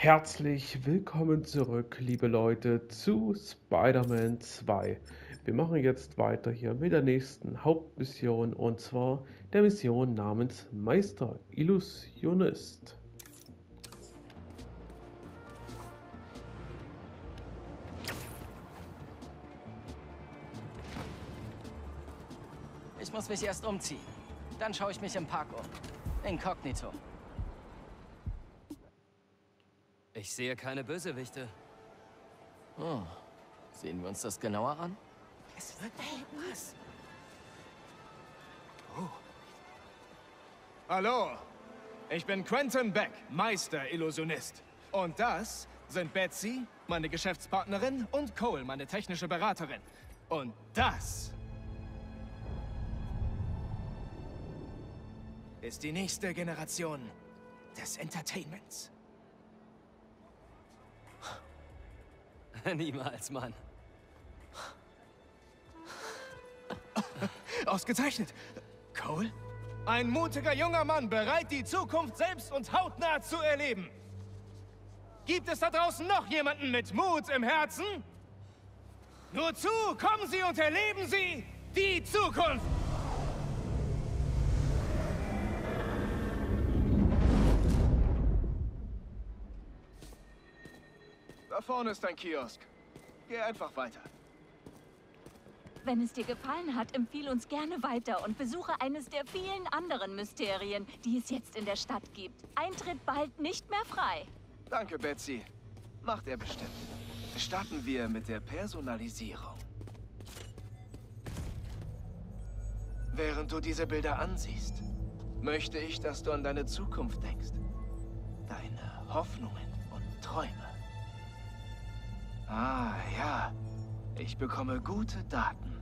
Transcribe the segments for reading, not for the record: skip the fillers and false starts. Herzlich willkommen zurück, liebe Leute, zu Spider-Man 2. Wir machen jetzt weiter hier mit der nächsten Hauptmission, und zwar der Mission namens Meister-Illusionist. Ich muss mich erst umziehen. Dann schaue ich mich im Park um. Inkognito. Ich sehe keine Bösewichte. Oh, sehen wir uns das genauer an? Es wird was. Oh. Hallo, ich bin Quentin Beck, Meister-Illusionist. Und das sind Betsy, meine Geschäftspartnerin, und Cole, meine technische Beraterin. Und das ist die nächste Generation des Entertainments. Niemals, Mann. Ausgezeichnet. Cole? Ein mutiger junger Mann, bereit, die Zukunft selbst und hautnah zu erleben. Gibt es da draußen noch jemanden mit Mut im Herzen? Nur zu, kommen Sie und erleben Sie die Zukunft! Da vorne ist ein Kiosk. Geh einfach weiter. Wenn es dir gefallen hat, empfehle uns gerne weiter und besuche eines der vielen anderen Mysterien, die es jetzt in der Stadt gibt. Eintritt bald nicht mehr frei. Danke, Betsy. Macht er bestimmt. Starten wir mit der Personalisierung. Während du diese Bilder ansiehst, möchte ich, dass du an deine Zukunft denkst. Deine Hoffnungen und Träume. Ah, ja. Ich bekomme gute Daten.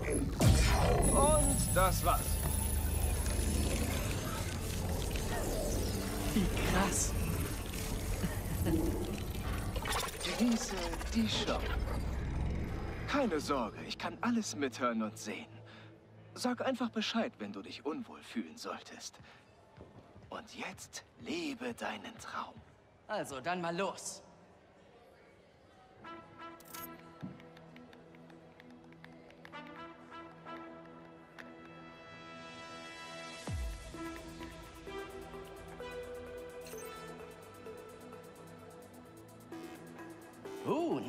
Und das war's. Wie krass. Genieße die Show. Keine Sorge, ich kann alles mithören und sehen. Sag einfach Bescheid, wenn du dich unwohl fühlen solltest. Und jetzt lebe deinen Traum. Also, dann mal los.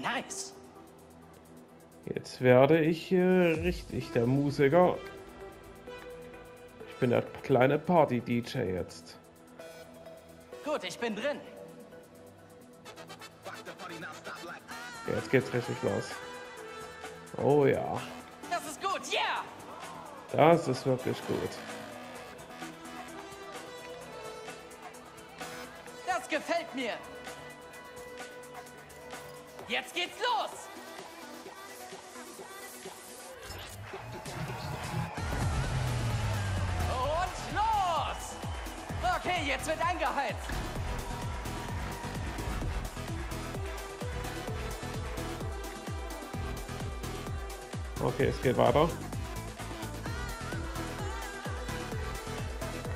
Nice. Jetzt werde ich richtig der Musiker. Ich bin der kleine Party-DJ jetzt. Gut, ich bin drin. Jetzt geht's richtig los. Oh ja. Das ist gut, yeah! Das ist wirklich gut. Das gefällt mir. Jetzt geht's los! Und los! Okay, jetzt wird angeheizt. Okay, es geht weiter.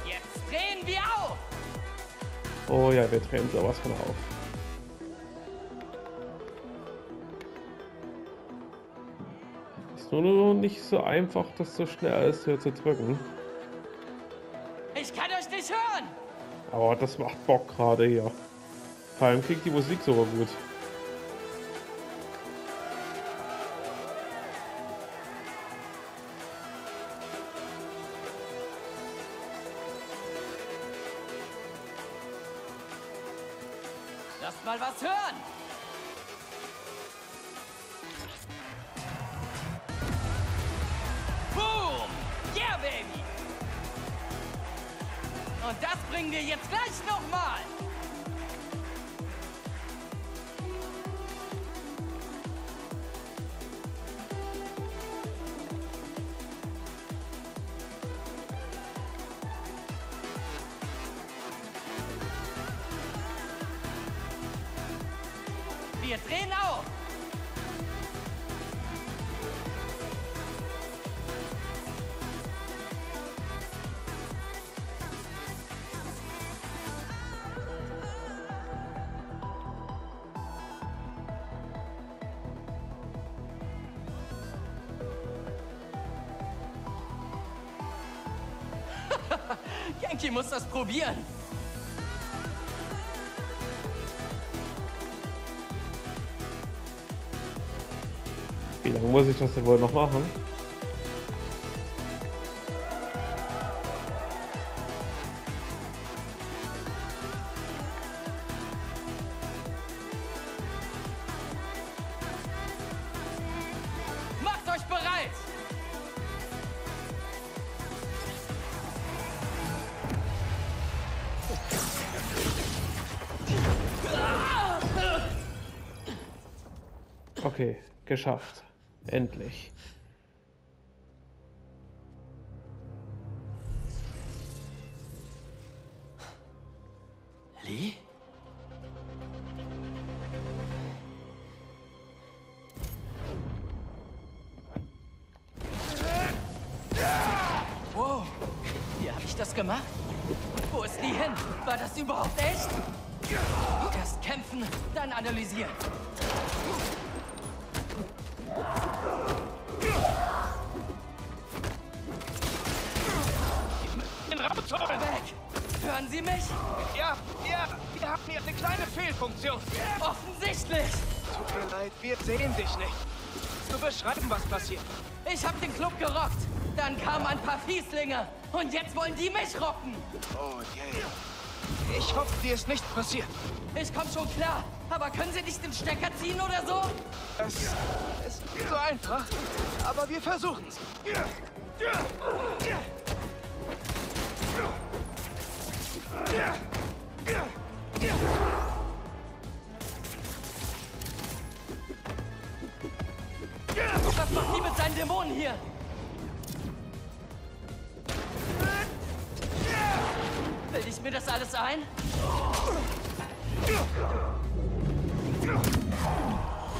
Jetzt drehen wir auf! Oh ja, wir drehen sowas von auf. Nur nicht so einfach, das so schnell alles hier zu drücken. Ich kann euch nicht hören! Aber das macht Bock gerade hier. Vor allem klingt die Musik so gut. Lasst mal was hören! Und das bringen wir jetzt gleich nochmal. Wir drehen auf. Frankie muss das probieren. Wie lange muss ich das denn wohl noch machen? Okay, geschafft. Endlich. Lee? Wow, wie habe ich das gemacht? Wo ist Lee hin? War das überhaupt echt? Erst kämpfen, dann analysieren. Hören Sie mich? Ja, wir haben hier eine kleine Fehlfunktion. Offensichtlich. Tut mir leid, wir sehen dich nicht. Zu beschreiben, was passiert. Ich habe den Club gerockt. Dann kamen ein paar Fieslinge. Und jetzt wollen die mich rocken. Oh je. Ich hoffe, dir ist nichts passiert. Ich komme schon klar. Aber können Sie nicht den Stecker ziehen oder so? Es ist nicht so einfach. Aber wir versuchen es. Was macht die mit seinen Dämonen hier? Bilde ich mir das alles ein?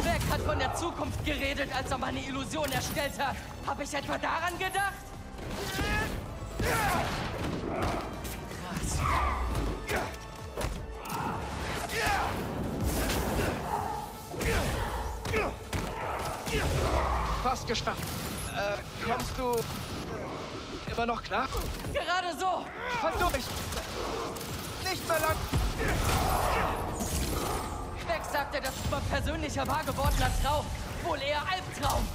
Beck hat von der Zukunft geredet, als er meine Illusion erstellt hat. Habe ich etwa daran gedacht? Fast geschafft. Kommst du immer noch klar? Gerade so. Fass durch. Nicht mehr lang. Beck sagte, das ist mal persönlicher wahr gewordener Traum. Wohl eher Albtraum.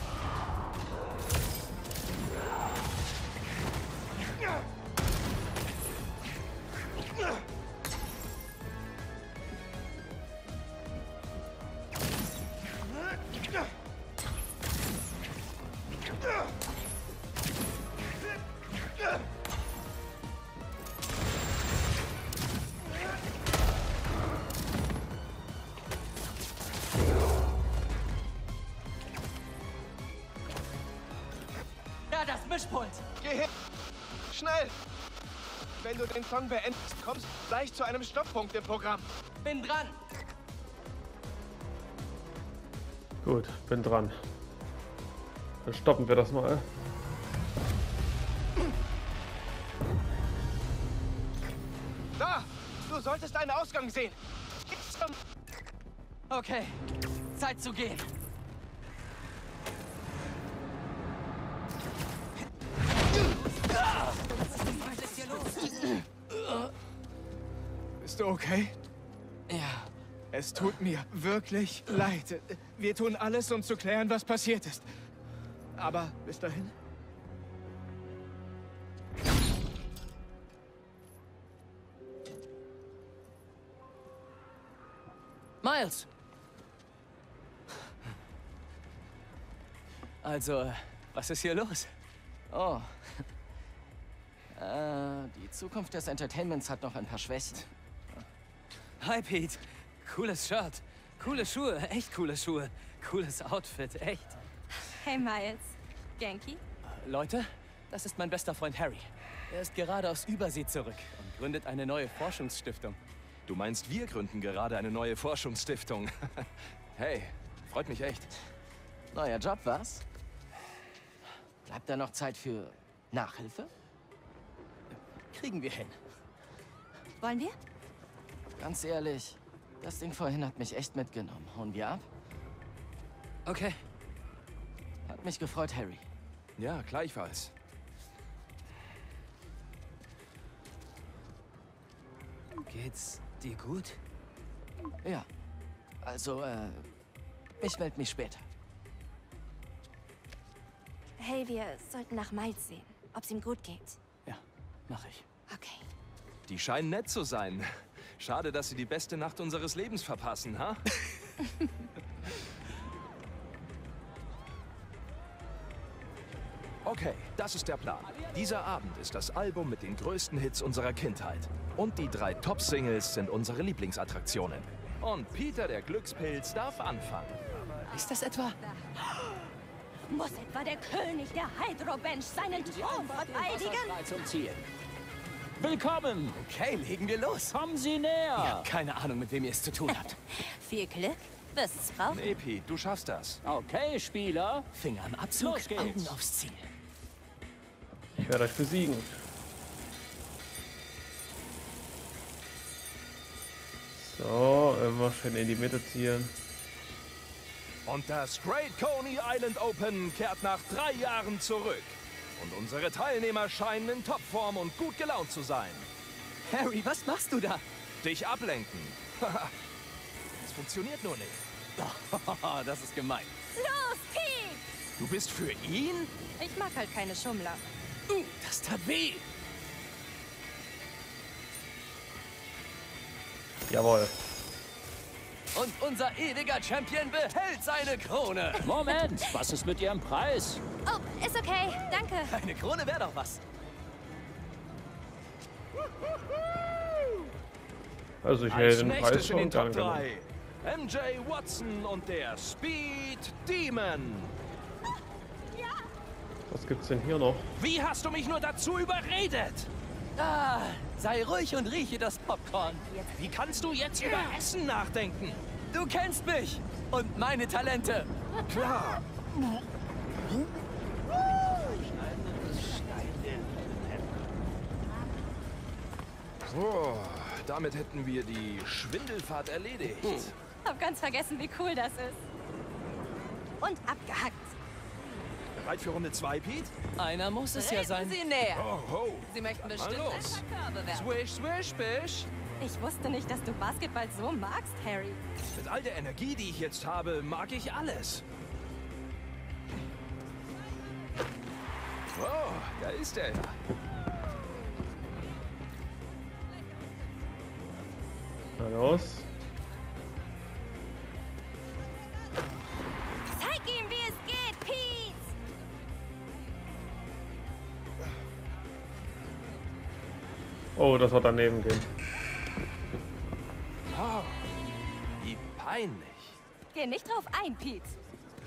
Mischpult. Geh hin. Schnell. Wenn du den Song beendest, kommst du gleich zu einem Stopppunkt im Programm. Bin dran. Gut, bin dran. Dann stoppen wir das mal. Da! Du solltest einen Ausgang sehen. Okay, Zeit zu gehen. Bist du okay? Ja. Es tut mir wirklich leid. Wir tun alles, um zu klären, was passiert ist. Aber bis dahin. Miles! Also, was ist hier los? Oh. Die Zukunft des Entertainments hat noch ein paar Schwächen. Hi, Pete. Cooles Shirt. Coole Schuhe. Echt coole Schuhe. Cooles Outfit. Echt. Hey, Miles. Genki? Leute, das ist mein bester Freund Harry. Er ist gerade aus Übersee zurück und gründet eine neue Forschungsstiftung. Du meinst, wir gründen gerade eine neue Forschungsstiftung? Hey, freut mich echt. Neuer Job, was? Bleibt da noch Zeit für Nachhilfe? Kriegen wir hin. Wollen wir? Ganz ehrlich, das Ding vorhin hat mich echt mitgenommen. Hauen wir ab? Okay. Hat mich gefreut, Harry. Ja, gleichfalls. Geht's dir gut? Ja. Also, ich melde mich später. Hey, wir sollten nach Miles sehen, ob es ihm gut geht. Ja, mache ich. Okay. Die scheinen nett zu sein. Schade, dass sie die beste Nacht unseres Lebens verpassen, ha? Okay, das ist der Plan. Dieser Abend ist das Album mit den größten Hits unserer Kindheit. Und die 3 Top-Singles sind unsere Lieblingsattraktionen. Und Peter, der Glückspilz, darf anfangen. Ist das etwa... Muss etwa der König der Hydrobench seinen Thron verteidigen? Willkommen! Okay, legen wir los. Kommen Sie näher! Ich habe keine Ahnung, mit wem ihr es zu tun habt. Viel Glück. Wirst du es brauchen? Nee, Pete, du schaffst das. Okay, Spieler. Finger am Abzug, los geht's. Augen aufs Ziel. Ich werde euch besiegen. So, immer schön in die Mitte zielen. Und das Great Coney Island Open kehrt nach 3 Jahren zurück. Und unsere Teilnehmer scheinen in Topform und gut gelaunt zu sein. Harry, was machst du da? Dich ablenken. Das funktioniert nur nicht. Das ist gemein. Los, Pete! Du bist für ihn? Ich mag halt keine Schummler. Das tat weh. Jawohl. Und unser ewiger Champion behält seine Krone. Moment, was ist mit ihrem Preis? Oh, ist okay, danke. Eine Krone wäre doch was. Also ich hätte den Preis schon gar nicht genommen. MJ Watson und der Speed Demon. Ja. Was gibt's denn hier noch? Wie hast du mich nur dazu überredet? Ah, sei ruhig und rieche das Popcorn. Wie kannst du jetzt über Essen nachdenken? Du kennst mich und meine Talente. Klar. Oh, damit hätten wir die Schwindelfahrt erledigt. Hab ganz vergessen, wie cool das ist. Und abgehackt. Bereit für Runde 2, Pete? Einer muss es ja sein. Sie näher. Oh, oh. Sie möchten bestimmt ein paar Körbe werfen. Swish, swish, bish. Ich wusste nicht, dass du Basketball so magst, Harry. Mit all der Energie, die ich jetzt habe, mag ich alles. Wow, oh, da ist er. Na los. Oh, das war daneben gehen. Wow, wie peinlich. Geh nicht drauf ein, Pete.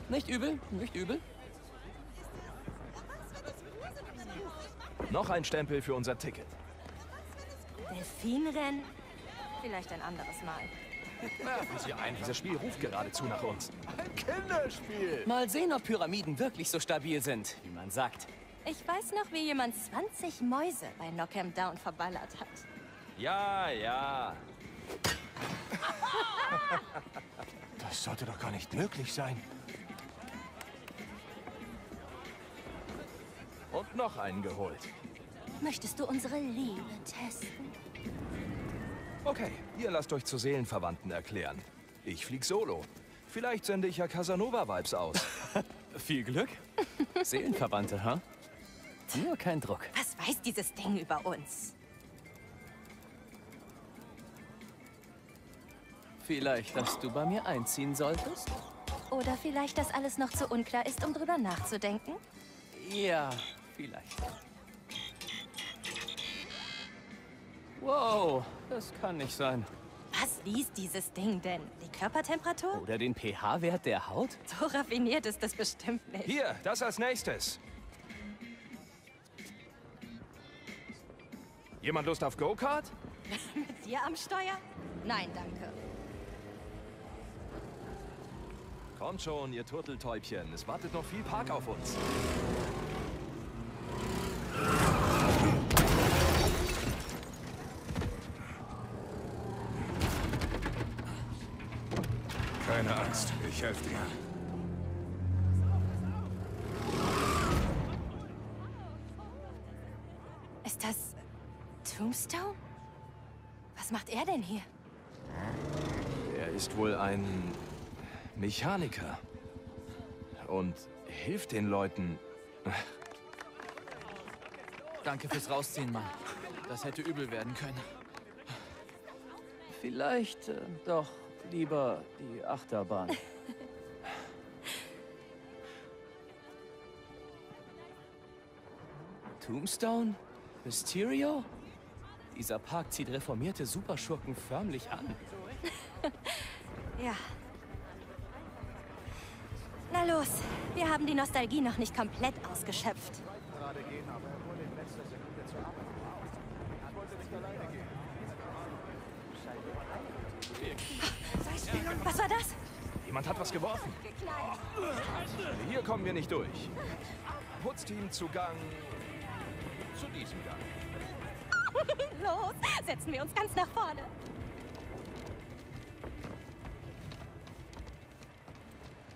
Nicht übel, nicht übel. Noch ein Stempel für unser Ticket. Delfinrennen? Vielleicht ein anderes Mal. Werfen Sie ein, dieses Spiel ruft geradezu nach uns. Ein Kinderspiel. Mal sehen, ob Pyramiden wirklich so stabil sind, wie man sagt. Ich weiß noch, wie jemand 20 Mäuse bei Knock'em Down verballert hat. Ja, ja. Das sollte doch gar nicht möglich sein. Und noch einen geholt. Möchtest du unsere Liebe testen? Okay, ihr lasst euch zu Seelenverwandten erklären. Ich flieg solo. Vielleicht sende ich ja Casanova-Vibes aus. Viel Glück. Seelenverwandte, ha? Nur kein Druck. Was weiß dieses Ding über uns? Vielleicht, dass du bei mir einziehen solltest? Oder vielleicht, dass alles noch zu unklar ist, um drüber nachzudenken? Ja, vielleicht. Wow, das kann nicht sein. Was liest dieses Ding denn? Die Körpertemperatur? Oder den pH-Wert der Haut? So raffiniert ist das bestimmt nicht. Hier, das als nächstes. Jemand Lust auf Go-Kart? Mit dir am Steuer? Nein, danke. Kommt schon, ihr Turteltäubchen. Es wartet noch viel Park auf uns. Keine Angst, ich helfe dir. Ist das Tombstone? Was Was macht er denn hier? Er ist wohl ein Mechaniker und hilft den Leuten. Danke fürs Rausziehen, Mann. Das hätte übel werden können. Vielleicht doch lieber die Achterbahn. Tombstone? Mysterio? Dieser Park zieht reformierte Superschurken förmlich an. Ja. Na los, wir haben die Nostalgie noch nicht komplett ausgeschöpft. Was war das? Jemand hat was geworfen. Hier kommen wir nicht durch. Putzteam zu Gang. Zu diesem Gang. Los, setzen wir uns ganz nach vorne.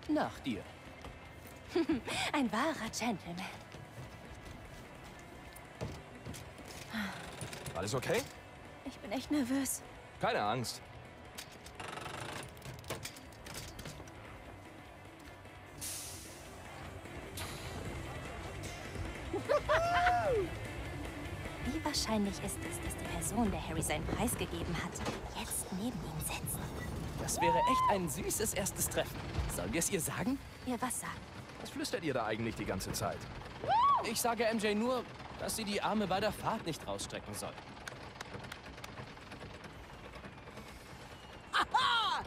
Nach dir. Ein wahrer Gentleman. Alles okay? Ich bin echt nervös. Keine Angst. Wie wahrscheinlich ist es, dass die Person, der Harry seinen Preis gegeben hat, jetzt neben ihm sitzt? Das wäre echt ein süßes erstes Treffen. Sollen wir es ihr sagen? Ihr was sagen? Was flüstert ihr da eigentlich die ganze Zeit? Ich sage MJ nur, dass sie die Arme bei der Fahrt nicht rausstrecken soll. Aha!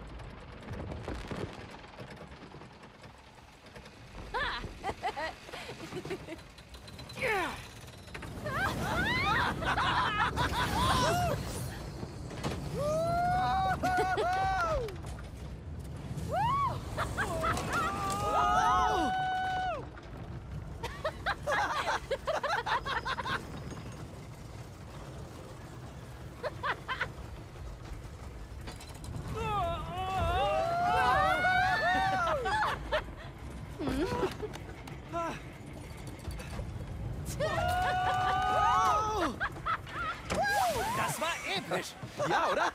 Das war episch. Ja, oder?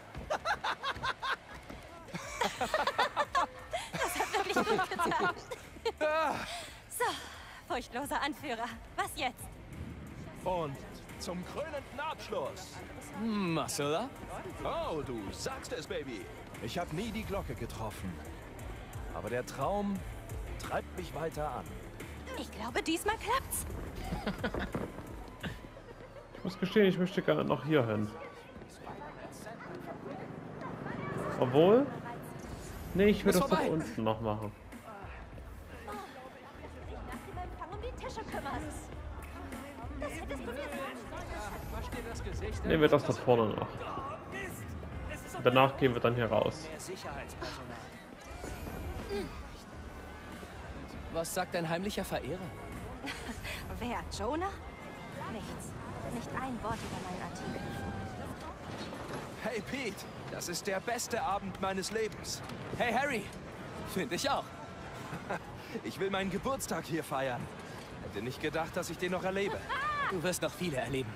Das hat wirklich gut getan. So, furchtloser Anführer. Was jetzt? Und zum krönenden Abschluss. Muscle up? Oh, du sagst es, Baby. Ich habe nie die Glocke getroffen. Aber der Traum treibt mich weiter an. Ich glaube, diesmal klappt's. Ich muss gestehen, ich möchte gerne noch hier hin. Obwohl? Nee, ich will das doch unten noch machen. Nehmen wir das da vorne noch. Danach gehen wir dann hier raus. Was sagt ein heimlicher Verehrer? Wer? Jonah? Nichts. Nicht ein Wort über meinen Artikel. Hey Pete, das ist der beste Abend meines Lebens. Hey Harry, finde ich auch. Ich will meinen Geburtstag hier feiern. Hätte nicht gedacht, dass ich den noch erlebe. Du wirst noch viele erleben.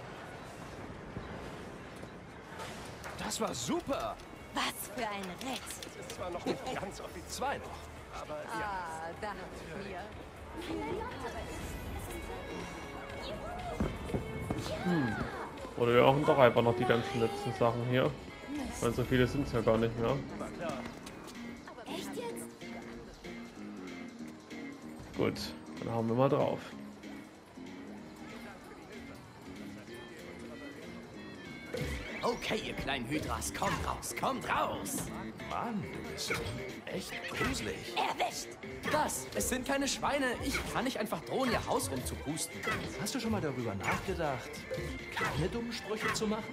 Das war super. Was für ein Rex. Das ist zwar noch nicht ganz auf die zwei noch, aber ja. Ah, danke mir. Hm. Oder wir machen doch einfach noch die ganzen letzten Sachen hier. Weil so viele sind es ja gar nicht mehr. Echt jetzt? Gut, dann hauen wir mal drauf. Okay, ihr kleinen Hydras, kommt raus, kommt raus! Mann, du bist echt gruselig. Erwischt! Das, es sind keine Schweine. Ich kann nicht einfach drohen, ihr Haus rumzupusten. Hast du schon mal darüber nachgedacht, keine dummen Sprüche zu machen?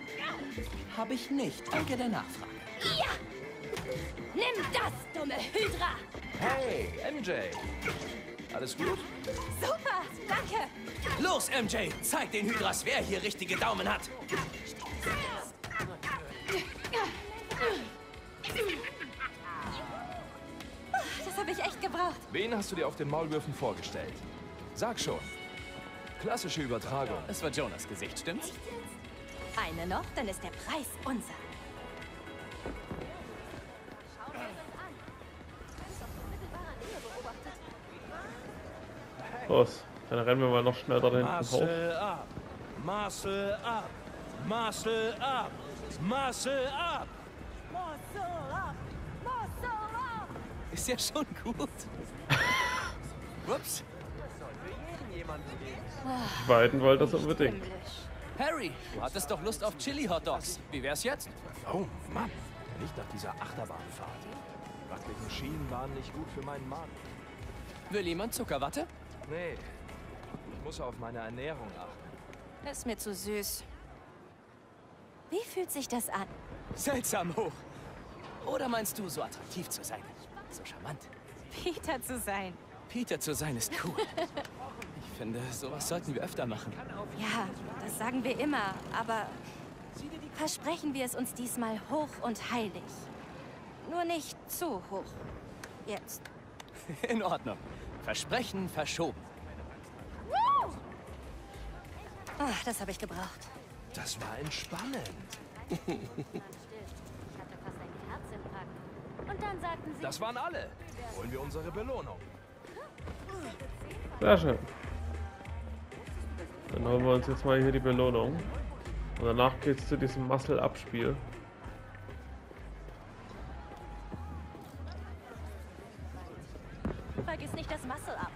Habe ich nicht, danke der Nachfrage. Ja! Nimm das, dumme Hydra! Hey, MJ! Alles gut? Super, danke! Los, MJ, zeig den Hydras, wer hier richtige Daumen hat! Das habe ich echt gebraucht. Wen hast du dir auf den Maulwürfen vorgestellt? Sag schon. Klassische Übertragung. Es war Jonas Gesicht, stimmt's? Eine noch, dann ist der Preis unser. Los, dann rennen wir mal noch schneller da hinten hoch. Muscle up, muscle up, muscle up. Ist ja schon gut. Ups. Die beiden wollen das unbedingt. Harry, du hattest doch Lust auf Chili-Hotdogs. Wie wär's jetzt? Oh Mann, nicht nach dieser Achterbahnfahrt. Wackeligen Schienen waren nicht gut für meinen Magen. Will jemand Zuckerwatte? Nee, ich muss auf meine Ernährung achten. Das ist mir zu süß. Wie fühlt sich das an? Seltsam hoch. Oder meinst du, so attraktiv zu sein? So charmant. Peter zu sein. Peter zu sein ist cool. Ich finde, sowas sollten wir öfter machen. Ja, das sagen wir immer, aber versprechen wir es uns diesmal hoch und heilig. Nur nicht zu hoch. Jetzt. In Ordnung. Versprechen verschoben. Ach, das habe ich gebraucht. Das war entspannend. Das waren alle. Holen wir unsere Belohnung. Sehr schön. Dann holen wir uns jetzt mal hier die Belohnung. Und danach geht's zu diesem Muscle-Up-Spiel. Vergiss nicht das Muscle-Up.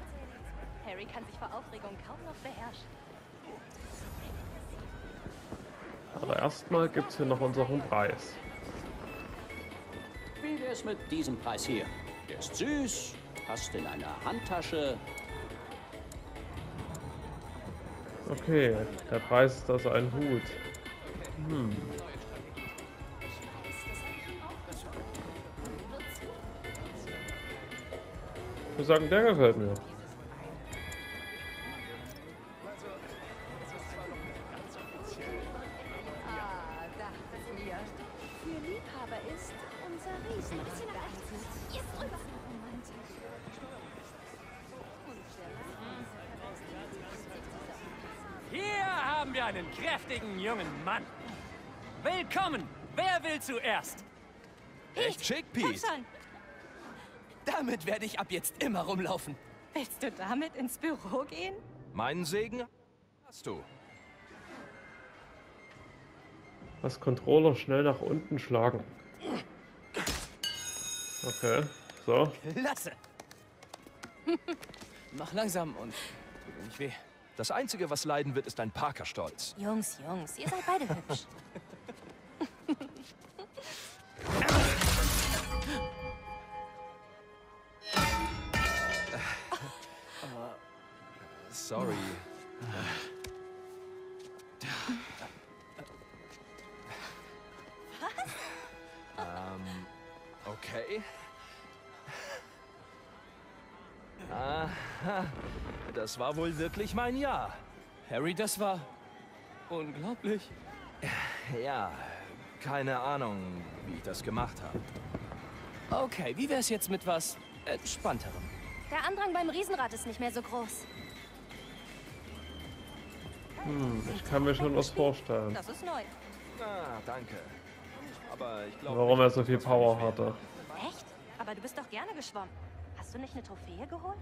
Harry kann sich vor Aufregung kaum noch beherrschen. Aber erstmal gibt's hier noch unseren Preis. Wie wär's mit diesem Preis hier? Der ist süß, passt in eine Handtasche. Okay, der Preis ist also ein Hut. Ich muss sagen, der gefällt mir. Einen kräftigen jungen Mann. Willkommen! Wer will zuerst? Echt schick, Pete. Damit werde ich ab jetzt immer rumlaufen. Willst du damit ins Büro gehen? Meinen Segen hast du. Das Controller schnell nach unten schlagen. Okay, so. Klasse! Mach langsam und tut mir nicht weh. Das Einzige, was leiden wird, ist ein Parker-Stolz. Jungs, Jungs, ihr seid beide hübsch. Sorry. Was? Okay. Aha. Das war wohl wirklich mein Jahr. Harry, das war unglaublich. Ja, keine Ahnung, wie ich das gemacht habe. Okay, wie wär's jetzt mit was entspannterem? Der Andrang beim Riesenrad ist nicht mehr so groß. Ich kann mir schon was vorstellen. Das ist neu. Ah, danke. Aber ich glaube, warum er so viel Power hatte. Echt? Aber du bist doch gerne geschwommen. Hast du nicht eine Trophäe geholt?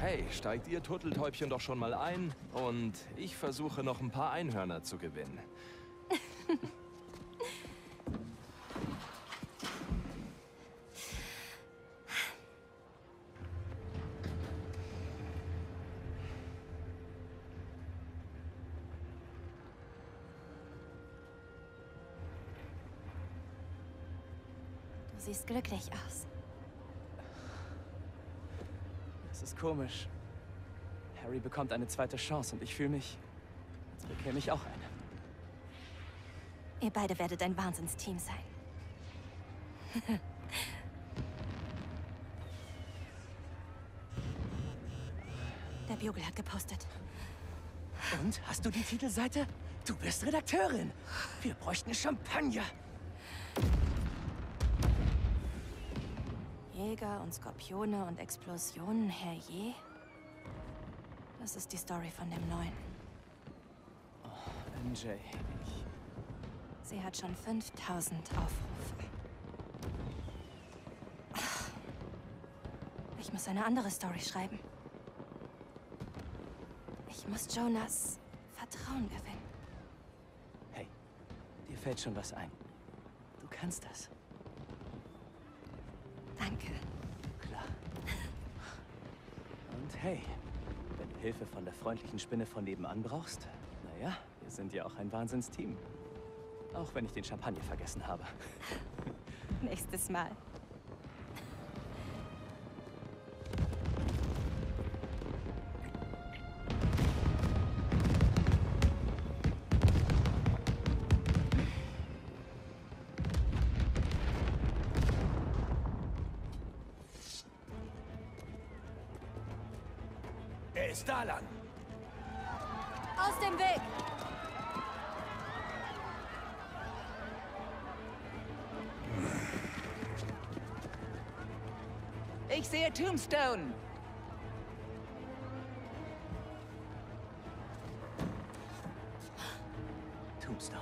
Hey, steigt ihr Turteltäubchen doch schon mal ein und ich versuche noch ein paar Einhörner zu gewinnen. Du siehst glücklich aus. Das ist komisch. Harry bekommt eine zweite Chance und ich fühle mich, als bekäme ich auch eine. Ihr beide werdet ein Wahnsinnsteam sein. Der Bugle hat gepostet. Und? Hast du die Titelseite? Du bist Redakteurin. Wir bräuchten Champagner. Jäger und Skorpione und Explosionen, herrje. Das ist die Story von dem Neuen. Oh, MJ. Sie hat schon 5000 Aufrufe. Ich Ich muss eine andere Story schreiben. Ich muss Jonas Vertrauen gewinnen. Hey, dir fällt schon was ein. Du kannst das. Danke. Klar. Und hey, wenn du Hilfe von der freundlichen Spinne von nebenan brauchst, naja, wir sind ja auch ein Wahnsinnsteam. Auch wenn ich den Champagner vergessen habe. Nächstes Mal. Er ist da lang. Aus dem Weg! Ich sehe Tombstone. Tombstone.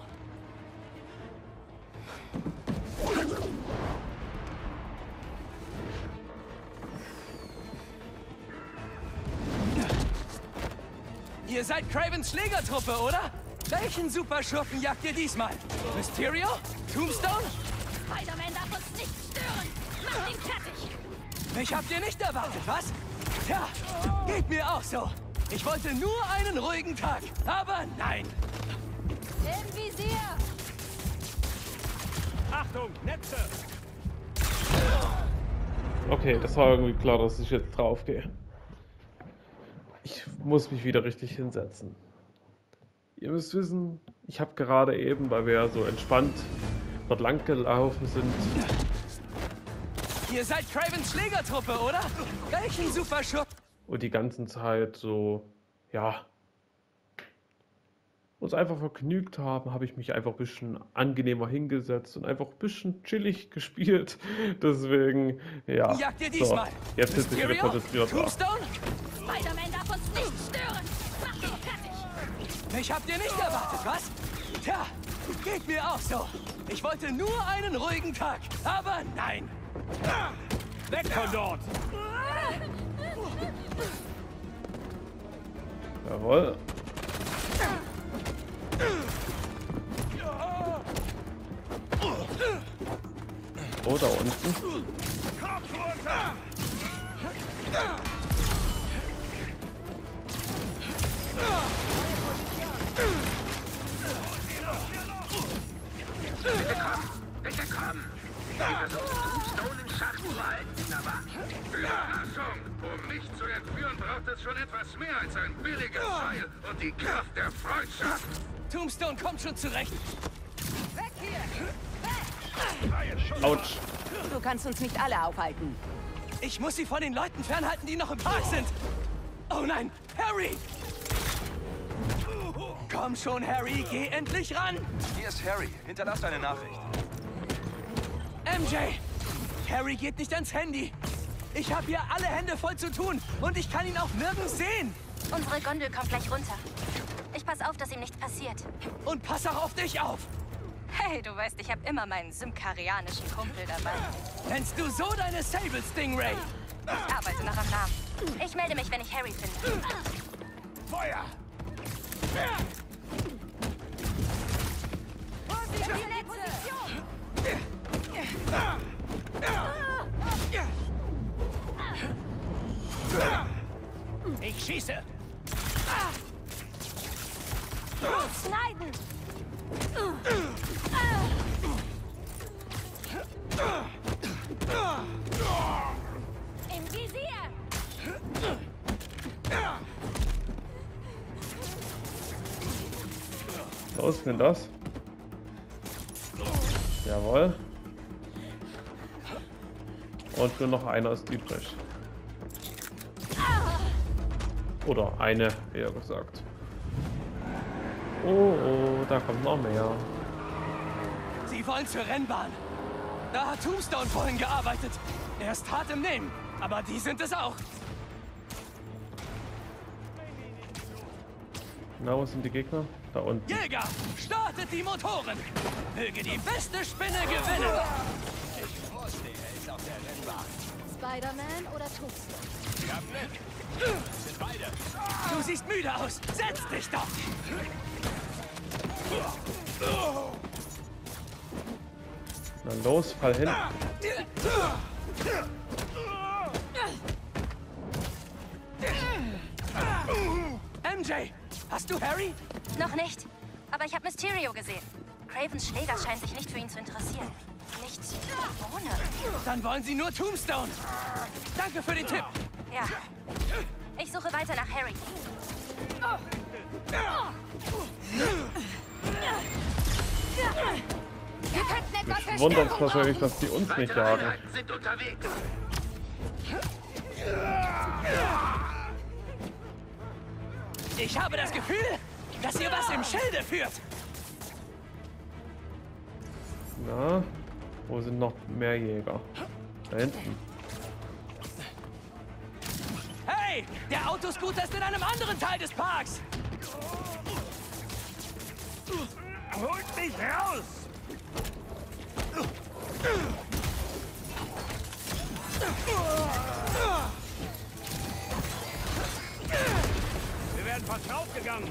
Ihr seid Cravens Schlägertruppe, oder? Welchen Superschurken jagt ihr diesmal? Mysterio? Tombstone? Spider-Man darf uns nicht stören! Mach ihn fertig! Mich habt ihr nicht erwartet, was? Tja, geht mir auch so. Ich wollte nur einen ruhigen Tag, aber nein. Im Visier! Achtung, Netze! Okay, das war irgendwie klar, dass ich jetzt drauf gehe. Ich muss mich wieder richtig hinsetzen. Ihr müsst wissen, ich habe gerade eben, weil wir ja so entspannt dort lang gelaufen sind... Ihr seid Cravens Schlägertruppe, oder? Welchen Superschutz? Und die ganze Zeit so, ja, uns einfach vergnügt haben, habe ich mich einfach ein bisschen angenehmer hingesetzt und einfach ein bisschen chillig gespielt. Deswegen, ja, so, jetzt sitze ich wieder konzentriert drauf. Spider-Man darf uns nicht stören! Mach ihn fertig! Mich habt ihr nicht erwartet, was? Tja, geht mir auch so. Ich wollte nur einen ruhigen Tag, aber nein. Weg von dort! Jawohl. Oh, da unten. Bitte komm! Bitte komm! Ich versuche Tombstone im Schatten zu halten, aber Überraschung! Um mich zu entführen, braucht es schon etwas mehr als ein billiges Teil und die Kraft der Freundschaft! Tombstone kommt schon zurecht! Weg hier! Autsch! Du kannst uns nicht alle aufhalten! Ich muss sie von den Leuten fernhalten, die noch im Park sind! Oh nein! Harry! Komm schon, Harry, geh endlich ran! Hier ist Harry, hinterlass eine Nachricht. MJ! Harry geht nicht ans Handy! Ich habe hier alle Hände voll zu tun und ich kann ihn auch nirgends sehen! Unsere Gondel kommt gleich runter. Ich pass auf, dass ihm nichts passiert. Und pass auch auf dich auf! Hey, du weißt, ich habe immer meinen symkarianischen Kumpel dabei. Nennst du so deine Sable Stingray? Ich arbeite noch am Namen. Ich melde mich, wenn ich Harry finde. Feuer! Ich schieße. Schneiden. Im Visier. Was ist denn das? Jawohl. Und nur noch einer ist übrig. Oder eine, eher gesagt. Oh, da kommt noch mehr. Sie wollen zur Rennbahn. Da hat Tombstone vorhin gearbeitet. Er ist hart im Nehmen, aber die sind es auch. Na, wo sind die Gegner? Da unten. Jäger, startet die Motoren! Möge die beste Spinne gewinnen! Ich wusste, er ist auf der Rennbahn. Spider-Man oder Tombstone? Wir haben Glück. Das sind beide. Du siehst müde aus. Setz dich doch. Na los, fall hin. MJ, hast du Harry? Noch nicht, aber ich habe Mysterio gesehen. Cravens Schläger scheint sich nicht für ihn zu interessieren. Nicht ohne. Dann wollen sie nur Tombstone. Danke für den Tipp. Ja. Ich suche weiter nach Harry. Wir könnten etwas verstehen. Ich wundere uns wahrscheinlich, dass die uns nicht jagen. Sind unterwegs. Ich habe das Gefühl, dass ihr was im Schilde führt. Na, wo sind noch mehr Jäger? Da hinten. Hey, der Autoscooter ist in einem anderen Teil des Parks. Holt mich raus! Wir werden fast draufgegangen.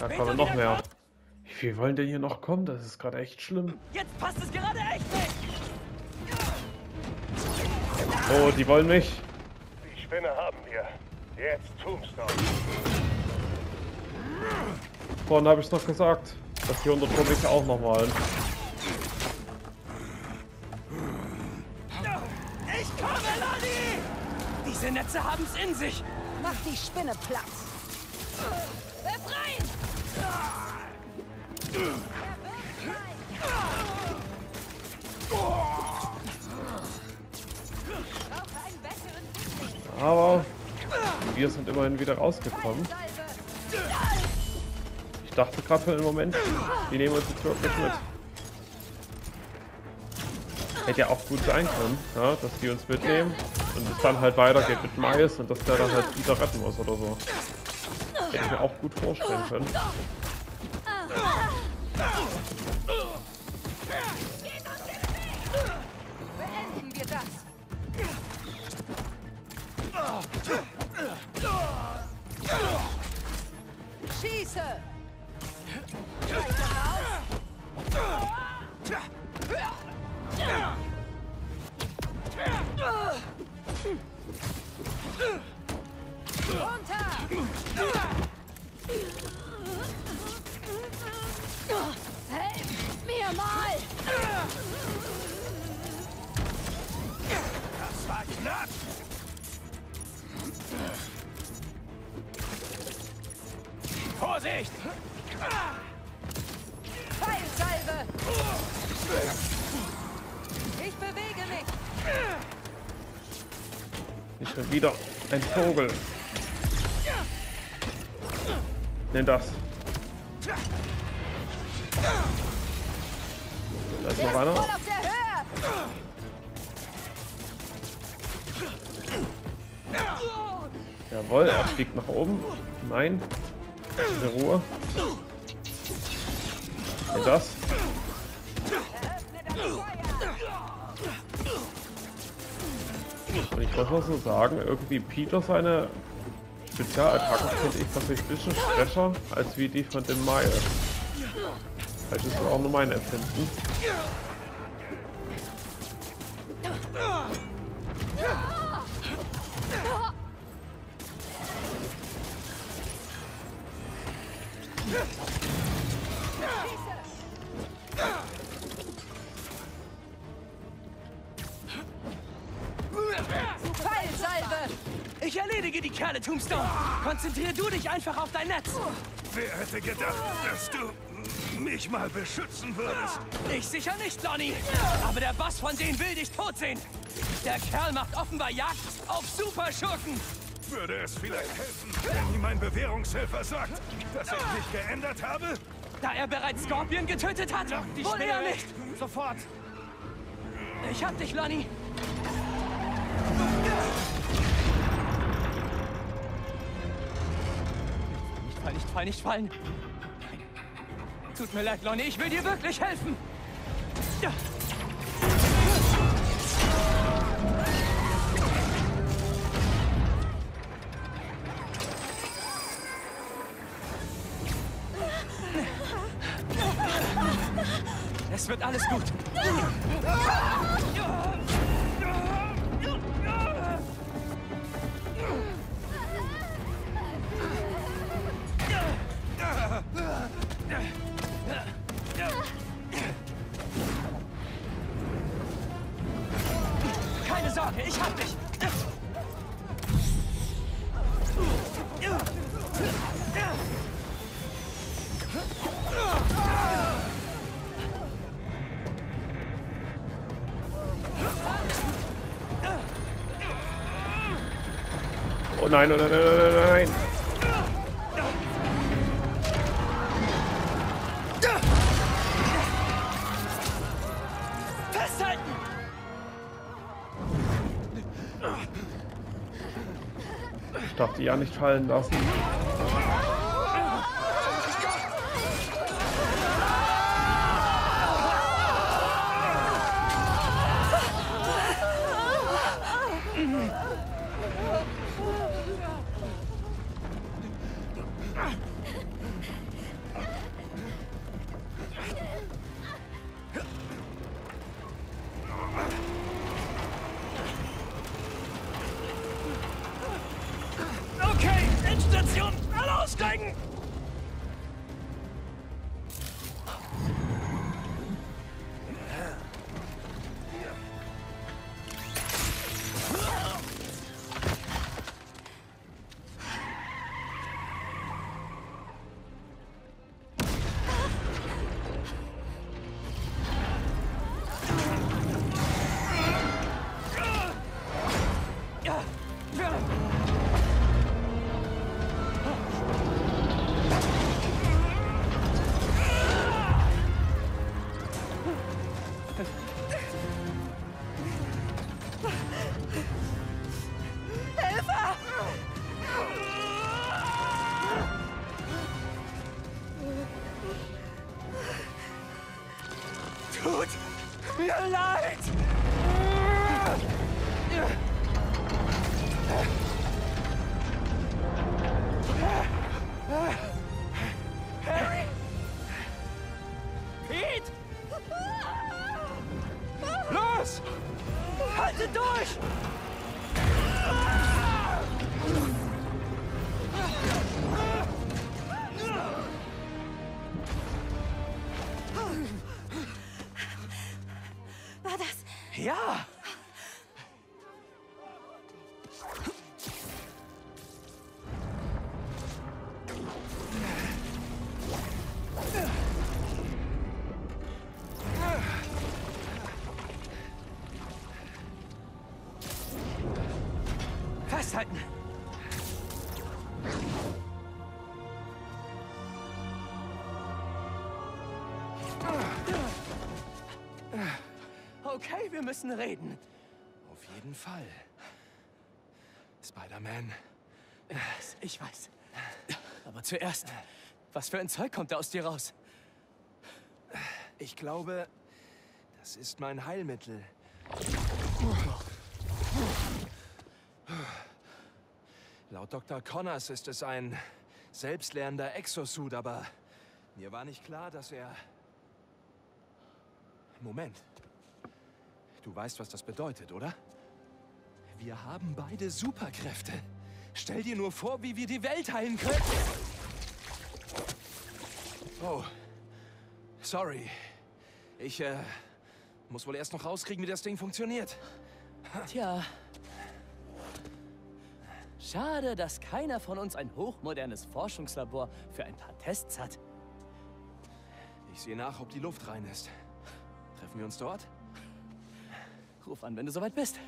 Da kommen noch mehr. Wie viel wollen denn hier noch kommen? Das ist gerade echt schlimm. Jetzt passt es gerade echt nicht. Oh, die wollen mich. Die Spinne haben wir. Jetzt Tombstone. Vorhin habe ich noch gesagt, dass hier unter Publik auch noch mal. Ich komme, Lani! Diese Netze haben's in sich. Mach die Spinne Platz. Aber wir sind immerhin wieder rausgekommen. Ich dachte gerade für einen Moment, die nehmen uns jetzt wirklich mit. Hätte ja auch gut sein können, ja, dass die uns mitnehmen und es dann halt weitergeht mit Miles und dass der dann halt Peter retten muss oder so. Hätte ich mir auch gut vorstellen können. Beenden wir das. Schieße! Vorsicht! Pfeilsalve! Ich bewege mich! Ich bin wieder ein Vogel. Nimm das. Da ist noch einer. Jawohl, er fliegt nach oben. Nein. In Ruhe. Und das. Und ich muss mal so sagen, irgendwie Peter seine Spezialattacken finde ich tatsächlich ein bisschen schwächer als wie die von dem Miles. Vielleicht ist das auch nur mein Empfinden. Ich erledige die Kerle, Tombstone. Konzentrier du dich einfach auf dein Netz. Wer hätte gedacht, dass du mich mal beschützen würdest? Ich sicher nicht, Lonnie. Aber der Boss von denen will dich tot sehen. Der Kerl macht offenbar Jagd auf Superschurken. Würde es vielleicht helfen, wenn ihm mein Bewährungshelfer sagt, dass ich mich geändert habe? Da er bereits Skorpion getötet hat? Wohl eher nicht. Sofort. Ich hab dich, Lonnie. Nicht fallen, nicht fallen. Nein. Tut mir leid, Lonnie, ich will dir wirklich helfen. Ja. Es wird alles gut. Keine Sorge, ich hab dich! Oh nein, oh nein, oh nein, oh nein! Ich darf die ja nicht fallen lassen. Ja! Festhalten! Okay, wir müssen reden. Auf jeden Fall. Spider-Man. Ich weiß. Aber zuerst, was für ein Zeug kommt da aus dir raus? Ich glaube, das ist mein Heilmittel. Laut Dr. Connors ist es ein selbstlernender Exosuit, aber mir war nicht klar, dass er... Moment. Du weißt, was das bedeutet, oder? Wir haben beide Superkräfte. Stell dir nur vor, wie wir die Welt heilen können. Oh, sorry. Ich muss wohl erst noch rauskriegen, wie das Ding funktioniert. Tja. Schade, dass keiner von uns ein hochmodernes Forschungslabor für ein paar Tests hat. Ich sehe nach, ob die Luft rein ist. Treffen wir uns dort? Ruf an, wenn du soweit bist.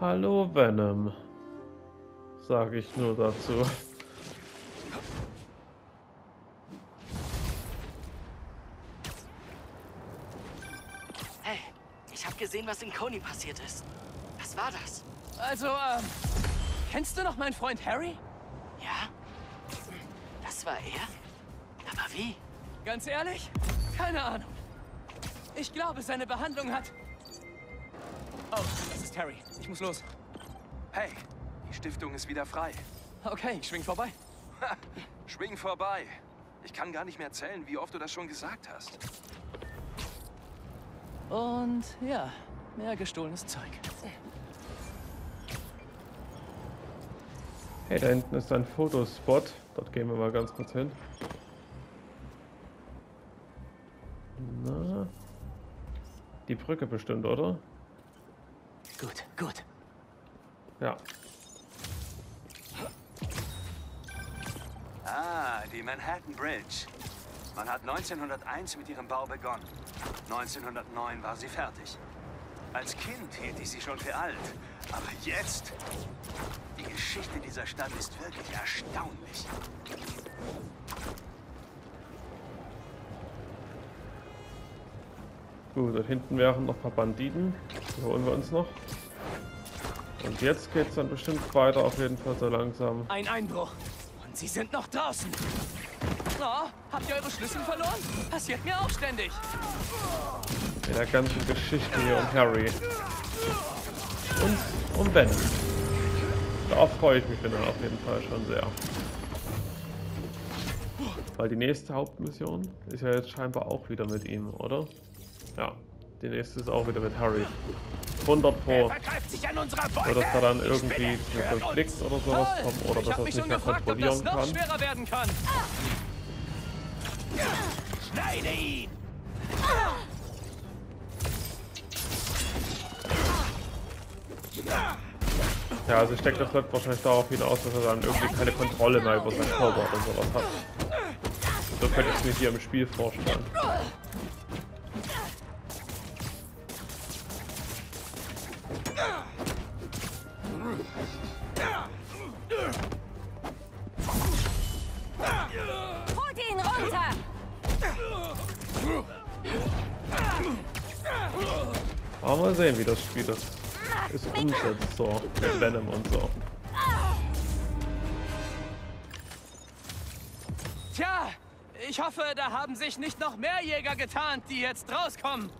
Hallo Venom, sage ich nur dazu. Hey, ich habe gesehen, was in Coney passiert ist. Was war das? Also, kennst du noch meinen Freund Harry? Ja, das war er. Aber wie? Ganz ehrlich? Keine Ahnung. Ich glaube, seine Behandlung hat... Oh, das ist Harry. Ich muss los. Hey, die Stiftung ist wieder frei. Okay, ich schwing vorbei. Schwing vorbei. Ich kann gar nicht mehr zählen, wie oft du das schon gesagt hast. Und ja, mehr gestohlenes Zeug. Hey, da hinten ist ein Fotospot. Dort gehen wir mal ganz kurz hin. Na, die Brücke bestimmt, oder? Gut, gut. Ja. Ah, die Manhattan Bridge. Man hat 1901 mit ihrem Bau begonnen. 1909 war sie fertig. Als Kind hielt ich sie schon für alt. Aber jetzt? Die Geschichte dieser Stadt ist wirklich erstaunlich. Gut, da hinten wären noch ein paar Banditen. Die holen wir uns noch. Und jetzt geht's dann bestimmt weiter, auf jeden Fall so langsam. Ein Einbruch. Und sie sind noch draußen. Oh, habt ihr eure Schlüssel verloren? Passiert mir auch ständig. In der ganzen Geschichte hier um Harry. Und um Ben. Darauf freue ich mich dann auf jeden Fall schon sehr. Weil die nächste Hauptmission ist ja jetzt scheinbar auch wieder mit ihm, oder? Ja, die nächste ist auch wieder mit Harry. 100 Pro. Oder dass da dann irgendwie ein Konflikt oder sowas kommt, oder dass er es nicht mehr kontrollieren kann. Schneide ihn! Ja, also steckt das Leute wahrscheinlich darauf hinaus, dass er dann irgendwie keine Kontrolle mehr über seinen Körper oder sowas hat. So könnte ich es mir hier im Spiel vorstellen. Holt ihn runter! Aber mal sehen, wie das Spiel das ist umsetzt, so mit Venom und so. Tja, ich hoffe, da haben sich nicht noch mehr Jäger getarnt, die jetzt rauskommen.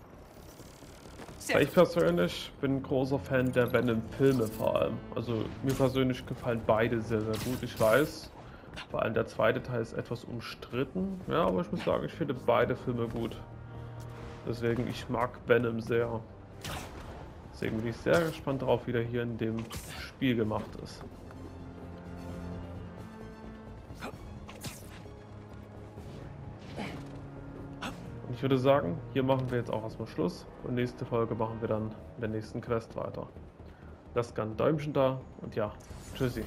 Ich persönlich bin ein großer Fan der Venom-Filme vor allem. Also mir persönlich gefallen beide sehr, sehr gut. Ich weiß, vor allem der zweite Teil ist etwas umstritten. Ja, aber ich muss sagen, ich finde beide Filme gut. Deswegen, ich mag Venom sehr. Deswegen bin ich sehr gespannt darauf, wie der hier in dem Spiel gemacht ist. Ich würde sagen, hier machen wir jetzt auch erstmal Schluss und nächste Folge machen wir dann mit der nächsten Quest weiter. Lasst gerne ein Däumchen da und ja, tschüssi.